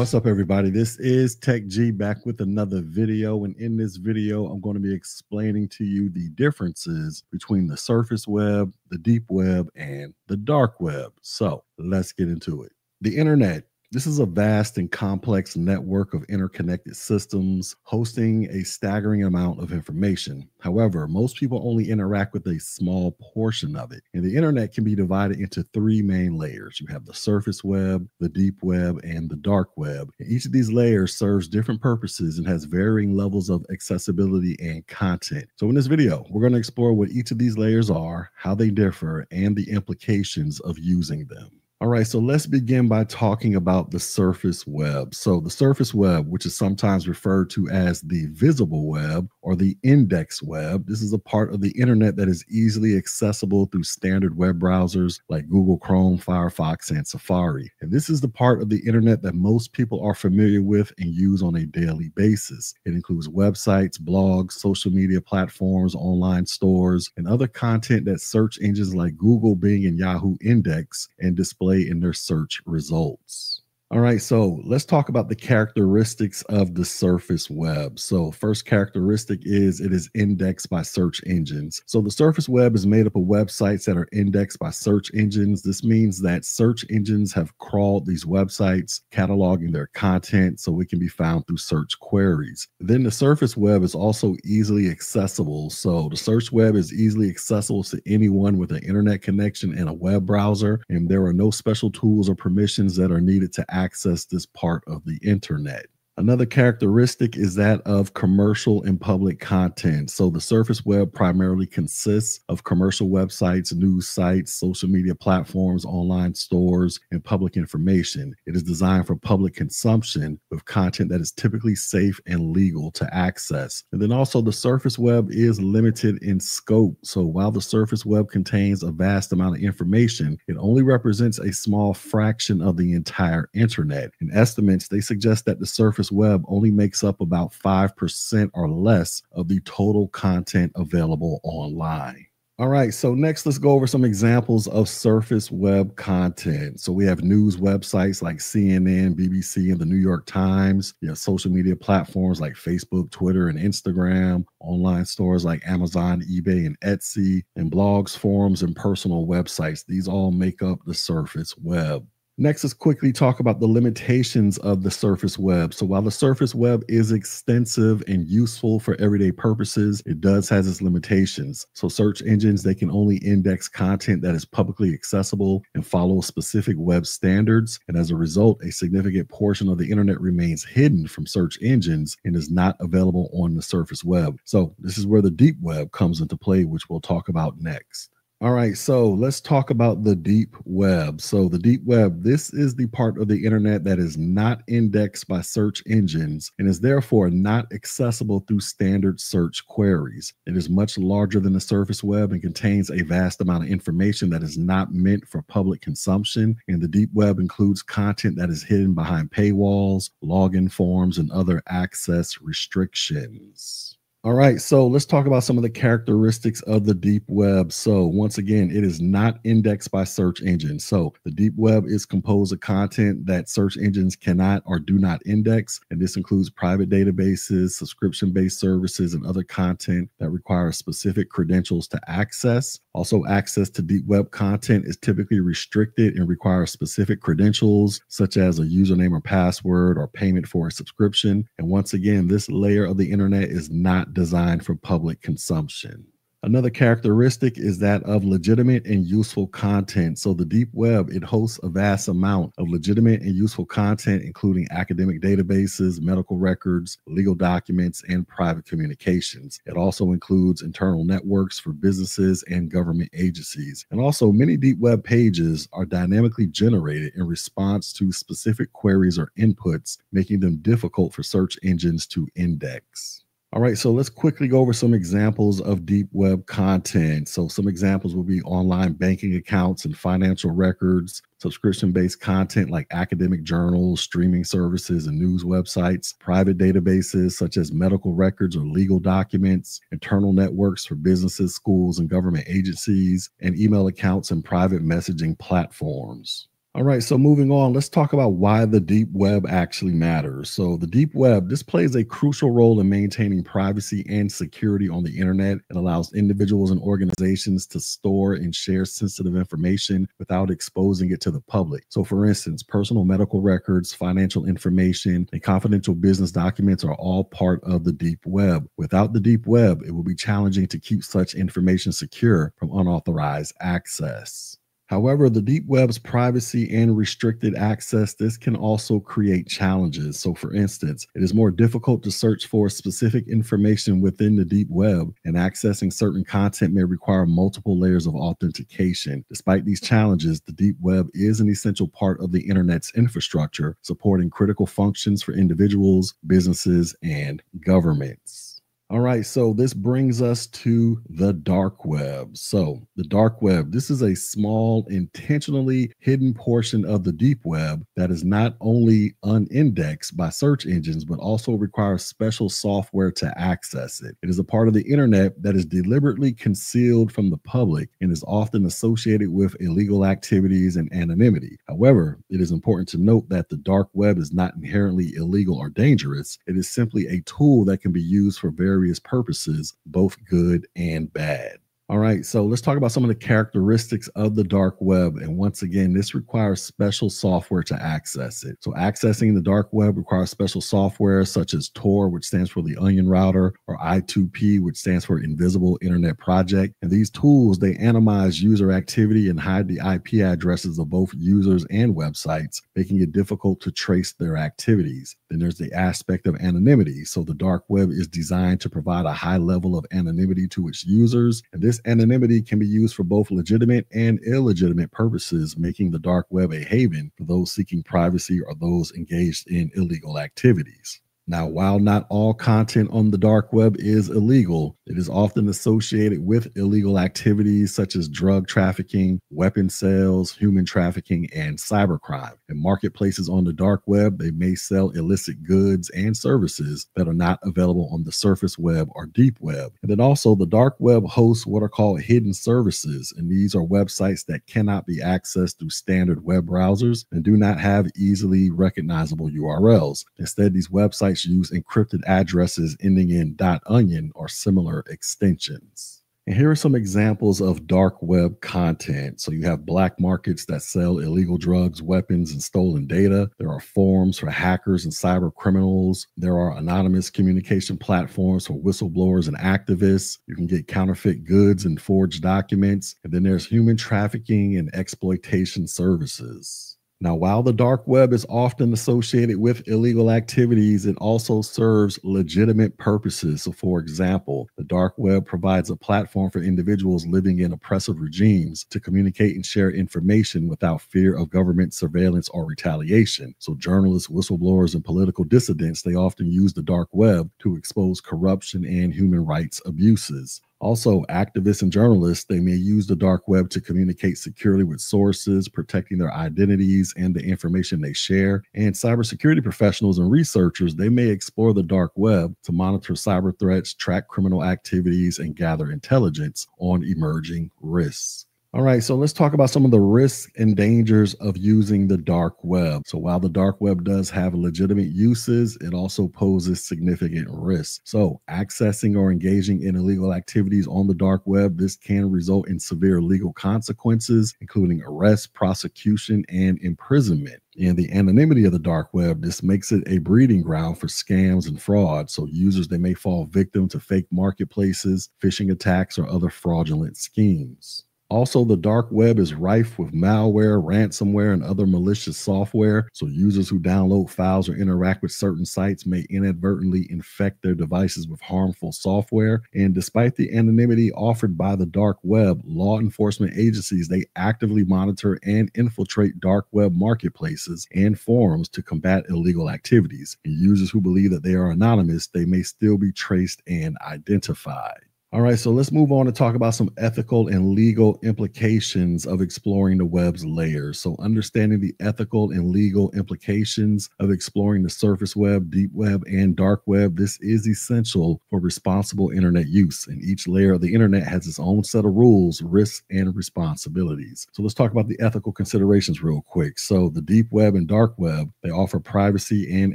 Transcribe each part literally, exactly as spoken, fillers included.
What's up, everybody? This is Tech G back with another video, and in this video I'm going to be explaining to you the differences between the surface web, the deep web, and the dark web. So let's get into it. The internet. This is a vast and complex network of interconnected systems hosting a staggering amount of information. However, most people only interact with a small portion of it. And the internet can be divided into three main layers. You have the surface web, the deep web, and the dark web. And each of these layers serves different purposes and has varying levels of accessibility and content. So in this video, we're going to explore what each of these layers are, how they differ, and the implications of using them. All right, so let's begin by talking about the surface web. So the surface web, which is sometimes referred to as the visible web or the index web, this is a part of the internet that is easily accessible through standard web browsers like Google Chrome, Firefox, and Safari. And this is the part of the internet that most people are familiar with and use on a daily basis. It includes websites, blogs, social media platforms, online stores, and other content that search engines like Google, Bing, and Yahoo index and display in their search results. All right, so let's talk about the characteristics of the surface web. So first characteristic is it is indexed by search engines. So the surface web is made up of websites that are indexed by search engines. This means that search engines have crawled these websites, cataloging their content so it can be found through search queries. Then the surface web is also easily accessible. So the search web is easily accessible to anyone with an internet connection and a web browser, and there are no special tools or permissions that are needed to access access this part of the internet. Another characteristic is that of commercial and public content. So the surface web primarily consists of commercial websites, news sites, social media platforms, online stores, and public information. It is designed for public consumption with content that is typically safe and legal to access. And then also the surface web is limited in scope. So while the surface web contains a vast amount of information, it only represents a small fraction of the entire internet. In estimates, they suggest that the surface web only makes up about five percent or less of the total content available online. All right, so next let's go over some examples of surface web content. So we have news websites like C N N, B B C, and the New York Times. You have social media platforms like Facebook, Twitter, and Instagram, online stores like Amazon, eBay, and Etsy, and blogs, forums, and personal websites. These all make up the surface web. Next, let's quickly talk about the limitations of the surface web. So while the surface web is extensive and useful for everyday purposes, it does has its limitations. So search engines, they can only index content that is publicly accessible and follow specific web standards. And as a result, a significant portion of the internet remains hidden from search engines and is not available on the surface web. So this is where the deep web comes into play, which we'll talk about next. All right, so let's talk about the deep web. So the deep web, this is the part of the internet that is not indexed by search engines and is therefore not accessible through standard search queries. It is much larger than the surface web and contains a vast amount of information that is not meant for public consumption. And the deep web includes content that is hidden behind paywalls, login forms, and other access restrictions. All right, so let's talk about some of the characteristics of the deep web. So once again, it is not indexed by search engines. So the deep web is composed of content that search engines cannot or do not index. And this includes private databases, subscription-based services, and other content that requires specific credentials to access. Also, access to deep web content is typically restricted and requires specific credentials, such as a username or password or payment for a subscription. And once again, this layer of the internet is not designed for public consumption. Another characteristic is that of legitimate and useful content. So the deep web, it hosts a vast amount of legitimate and useful content, including academic databases, medical records, legal documents, and private communications. It also includes internal networks for businesses and government agencies. And also, many deep web pages are dynamically generated in response to specific queries or inputs, making them difficult for search engines to index. All right, so let's quickly go over some examples of deep web content. So some examples will be online banking accounts and financial records, subscription-based content like academic journals, streaming services, and news websites, private databases such as medical records or legal documents, internal networks for businesses, schools, and government agencies, and email accounts and private messaging platforms. All right, so moving on, let's talk about why the deep web actually matters. So the deep web, this plays a crucial role in maintaining privacy and security on the internet. It allows individuals and organizations to store and share sensitive information without exposing it to the public. So for instance, personal medical records, financial information, and confidential business documents are all part of the deep web. Without the deep web, it will be challenging to keep such information secure from unauthorized access. However, the deep web's privacy and restricted access, this can also create challenges. So for instance, it is more difficult to search for specific information within the deep web, and accessing certain content may require multiple layers of authentication. Despite these challenges, the deep web is an essential part of the internet's infrastructure, supporting critical functions for individuals, businesses, and governments. All right, so this brings us to the dark web. So the dark web, this is a small, intentionally hidden portion of the deep web that is not only unindexed by search engines, but also requires special software to access it. It is a part of the internet that is deliberately concealed from the public and is often associated with illegal activities and anonymity. However, it is important to note that the dark web is not inherently illegal or dangerous. It is simply a tool that can be used for various various purposes, both good and bad. All right, so let's talk about some of the characteristics of the dark web. And once again, this requires special software to access it. So accessing the dark web requires special software such as Tor, which stands for the Onion Router, or I two P, which stands for Invisible Internet Project. And these tools, they anonymize user activity and hide the I P addresses of both users and websites, making it difficult to trace their activities. Then there's the aspect of anonymity. So the dark web is designed to provide a high level of anonymity to its users. And this anonymity can be used for both legitimate and illegitimate purposes, making the dark web a haven for those seeking privacy or those engaged in illegal activities. Now, while not all content on the dark web is illegal, it is often associated with illegal activities such as drug trafficking, weapon sales, human trafficking, and cybercrime. And marketplaces on the dark web, they may sell illicit goods and services that are not available on the surface web or deep web. And then also the dark web hosts what are called hidden services. And these are websites that cannot be accessed through standard web browsers and do not have easily recognizable U R Ls. Instead, these websites use encrypted addresses ending in .onion or similar extensions. And here are some examples of dark web content. So you have black markets that sell illegal drugs, weapons, and stolen data. There are forums for hackers and cyber criminals. There are anonymous communication platforms for whistleblowers and activists. You can get counterfeit goods and forged documents. And then there's human trafficking and exploitation services. Now, while the dark web is often associated with illegal activities, it also serves legitimate purposes. So for example, the dark web provides a platform for individuals living in oppressive regimes to communicate and share information without fear of government surveillance or retaliation. So journalists, whistleblowers, and political dissidents, they often use the dark web to expose corruption and human rights abuses. Also, activists and journalists, they may use the dark web to communicate securely with sources, protecting their identities and the information they share. And cybersecurity professionals and researchers, they may explore the dark web to monitor cyber threats, track criminal activities, and gather intelligence on emerging risks. All right, so let's talk about some of the risks and dangers of using the dark web. So while the dark web does have legitimate uses, it also poses significant risks. So accessing or engaging in illegal activities on the dark web, this can result in severe legal consequences, including arrest, prosecution, and imprisonment. And the anonymity of the dark web, this makes it a breeding ground for scams and fraud. So users, they may fall victim to fake marketplaces, phishing attacks, or other fraudulent schemes. Also, the dark web is rife with malware, ransomware, and other malicious software. So users who download files or interact with certain sites may inadvertently infect their devices with harmful software. And despite the anonymity offered by the dark web, law enforcement agencies, they actively monitor and infiltrate dark web marketplaces and forums to combat illegal activities. And users who believe that they are anonymous, they may still be traced and identified. All right, so let's move on to talk about some ethical and legal implications of exploring the web's layers. So understanding the ethical and legal implications of exploring the surface web, deep web, and dark web, this is essential for responsible internet use. And each layer of the internet has its own set of rules, risks, and responsibilities. So let's talk about the ethical considerations real quick. So the deep web and dark web, they offer privacy and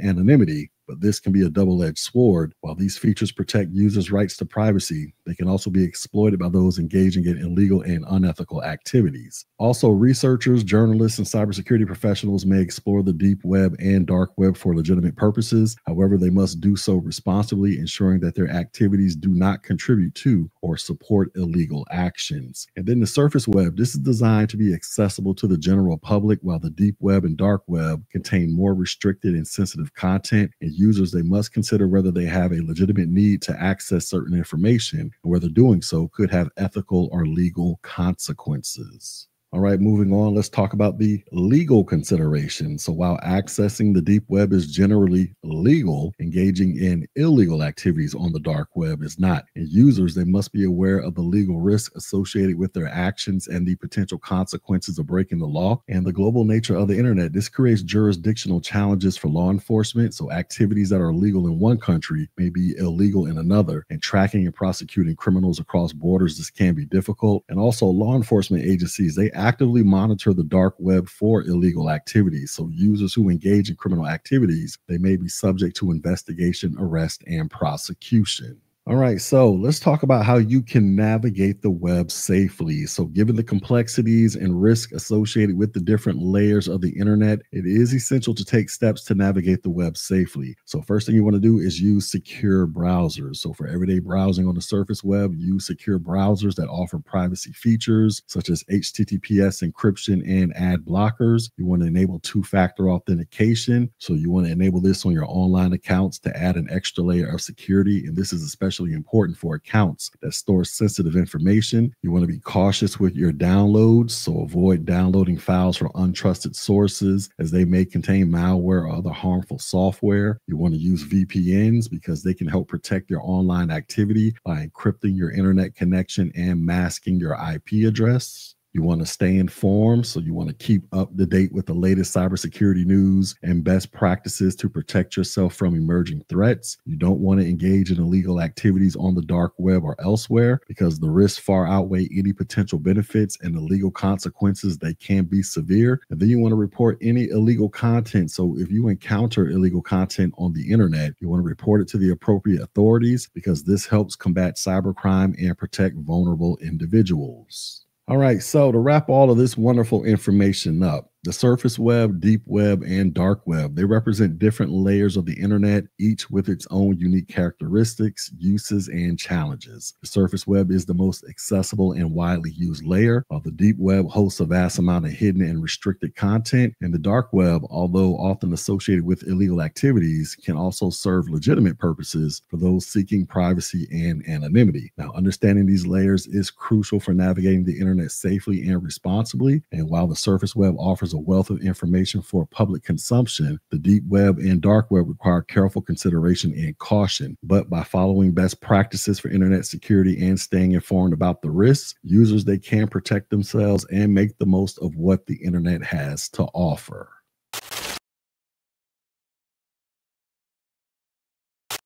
anonymity. But this can be a double-edged sword. While these features protect users' rights to privacy, they can also be exploited by those engaging in illegal and unethical activities. Also, researchers, journalists, and cybersecurity professionals may explore the deep web and dark web for legitimate purposes. However, they must do so responsibly, ensuring that their activities do not contribute to or support illegal actions. And then the surface web, this is designed to be accessible to the general public, while the deep web and dark web contain more restricted and sensitive content. And users, they must consider whether they have a legitimate need to access certain information and whether doing so could have ethical or legal consequences. All right, moving on, let's talk about the legal considerations. So while accessing the deep web is generally legal, engaging in illegal activities on the dark web is not. And users, they must be aware of the legal risk associated with their actions and the potential consequences of breaking the law. And the global nature of the internet, this creates jurisdictional challenges for law enforcement. So activities that are legal in one country may be illegal in another. And tracking and prosecuting criminals across borders, this can be difficult. And also law enforcement agencies, they actively monitor the dark web for illegal activities. So users who engage in criminal activities, they may be subject to investigation, arrest, and prosecution. All right, so let's talk about how you can navigate the web safely. So given the complexities and risk associated with the different layers of the internet, it is essential to take steps to navigate the web safely. So first thing you want to do is use secure browsers. So for everyday browsing on the surface web, use secure browsers that offer privacy features such as H T T P S encryption and ad blockers. You want to enable two-factor authentication. So you want to enable this on your online accounts to add an extra layer of security. And this is especially important for accounts that store sensitive information. You want to be cautious with your downloads, so avoid downloading files from untrusted sources as they may contain malware or other harmful software. You want to use V P Ns because they can help protect your online activity by encrypting your internet connection and masking your I P address. You want to stay informed, so you want to keep up to date with the latest cybersecurity news and best practices to protect yourself from emerging threats. You don't want to engage in illegal activities on the dark web or elsewhere because the risks far outweigh any potential benefits and the legal consequences, they can be severe. And then you want to report any illegal content. So if you encounter illegal content on the internet, you want to report it to the appropriate authorities because this helps combat cybercrime and protect vulnerable individuals. All right, so to wrap all of this wonderful information up, the surface web, deep web, and dark web, they represent different layers of the internet, each with its own unique characteristics, uses, and challenges. The surface web is the most accessible and widely used layer, while the deep web hosts a vast amount of hidden and restricted content, and the dark web, although often associated with illegal activities, can also serve legitimate purposes for those seeking privacy and anonymity. Now, understanding these layers is crucial for navigating the internet safely and responsibly, and while the surface web offers a wealth of information for public consumption, the deep web and dark web require careful consideration and caution. But by following best practices for internet security and staying informed about the risks, users, they can protect themselves and make the most of what the internet has to offer.